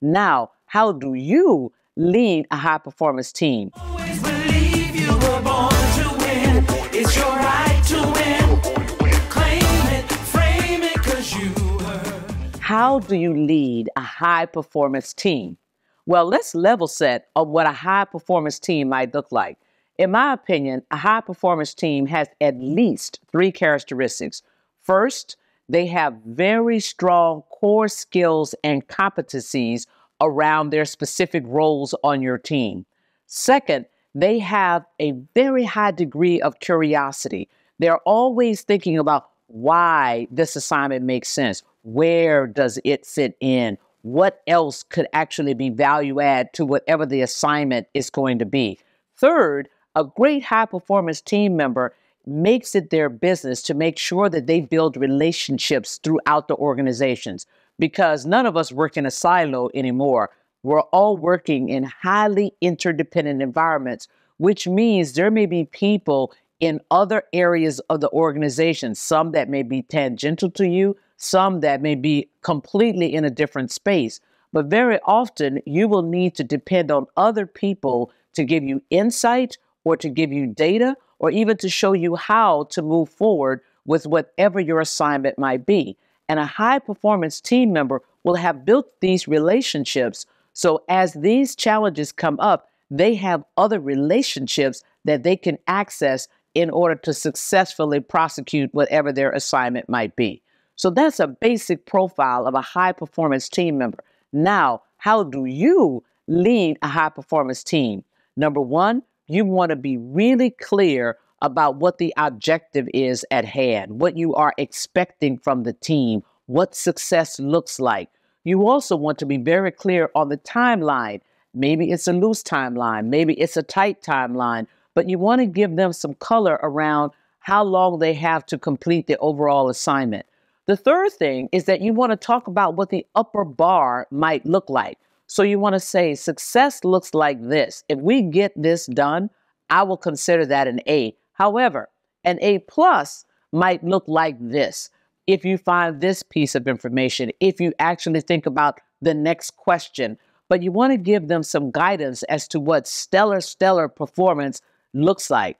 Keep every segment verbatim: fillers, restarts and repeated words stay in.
Now, how do you lead a high-performance team? Always believe you were born to win. It's your right to win. Claim it, frame it, 'cause you were. How do you lead a high-performance team? Well, let's level set of what a high-performance team might look like. In my opinion, a high-performance team has at least three characteristics. First, they have very strong core skills and competencies around their specific roles on your team. Second, they have a very high degree of curiosity. They're always thinking about why this assignment makes sense. Where does it fit in? What else could actually be value add to whatever the assignment is going to be? Third, a great high-performance team member makes it their business to make sure that they build relationships throughout the organizations, because none of us work in a silo anymore. We're all working in highly interdependent environments, which means there may be people in other areas of the organization, some that may be tangential to you, some that may be completely in a different space. But very often you will need to depend on other people to give you insight or to give you data or even to show you how to move forward with whatever your assignment might be. And a high-performance team member will have built these relationships, so as these challenges come up, they have other relationships that they can access in order to successfully prosecute whatever their assignment might be. So that's a basic profile of a high-performance team member. Now, how do you lead a high-performance team? Number one, you want to be really clear about what the objective is at hand, what you are expecting from the team, what success looks like. You also want to be very clear on the timeline. Maybe it's a loose timeline, maybe it's a tight timeline, but you want to give them some color around how long they have to complete the overall assignment. The third thing is that you want to talk about what the upper bar might look like. So you want to say success looks like this. If we get this done, I will consider that an A. However, an A plus might look like this. If you find this piece of information, if you actually think about the next question, but you want to give them some guidance as to what stellar, stellar performance looks like.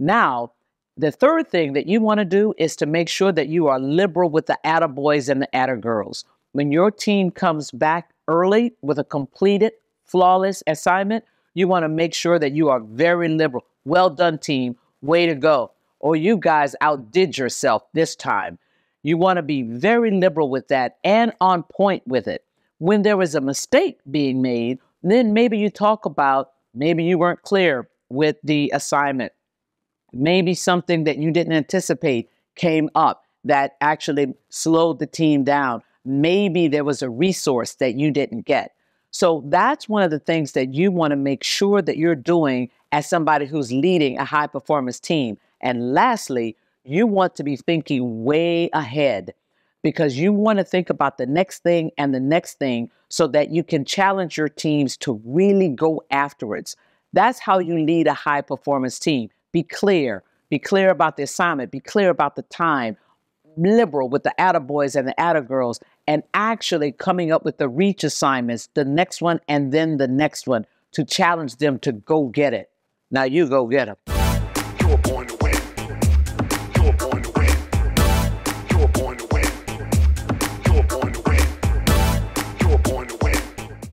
Now, the third thing that you want to do is to make sure that you are liberal with the attaboys and the attagirls. When your team comes back early with a completed, flawless assignment, you want to make sure that you are very liberal. Well done, team. Way to go. Or you guys outdid yourself this time. You want to be very liberal with that and on point with it. When there is a mistake being made, then maybe you talk about, maybe you weren't clear with the assignment. Maybe something that you didn't anticipate came up that actually slowed the team down. Maybe there was a resource that you didn't get. So that's one of the things that you want to make sure that you're doing as somebody who's leading a high-performance team. And lastly, you want to be thinking way ahead, because you want to think about the next thing and the next thing so that you can challenge your teams to really go afterwards. That's how you lead a high-performance team. Be clear. Be clear about the assignment. Be clear about the time. Liberal with the attaboys and the attagirls, and actually coming up with the reach assignments, the next one and then the next one, to challenge them to go get it. Now you go get them.